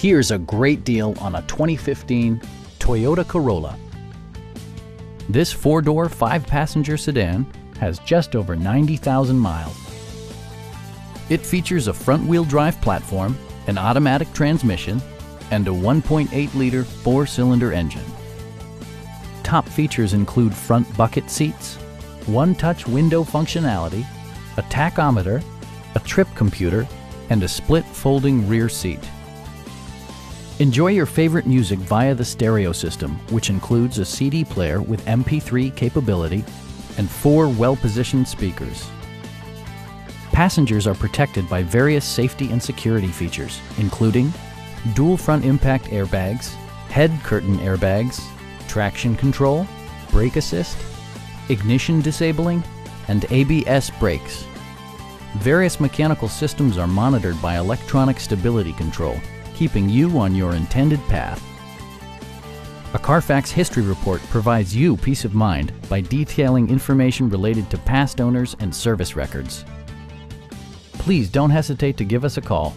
Here's a great deal on a 2015 Toyota Corolla. This four-door, five-passenger sedan has just over 90,000 miles. It features a front-wheel drive platform, an automatic transmission, and a 1.8-liter four-cylinder engine. Top features include front bucket seats, one-touch window functionality, a tachometer, a trip computer, and a split folding rear seat. Enjoy your favorite music via the stereo system, which includes a CD player with MP3 capability and four well-positioned speakers. Passengers are protected by various safety and security features, including dual front impact airbags, head curtain airbags, traction control, brake assist, ignition disabling, and ABS brakes. Various mechanical systems are monitored by electronic stability control, keeping you on your intended path. A Carfax history report provides you peace of mind by detailing information related to past owners and service records. Please don't hesitate to give us a call.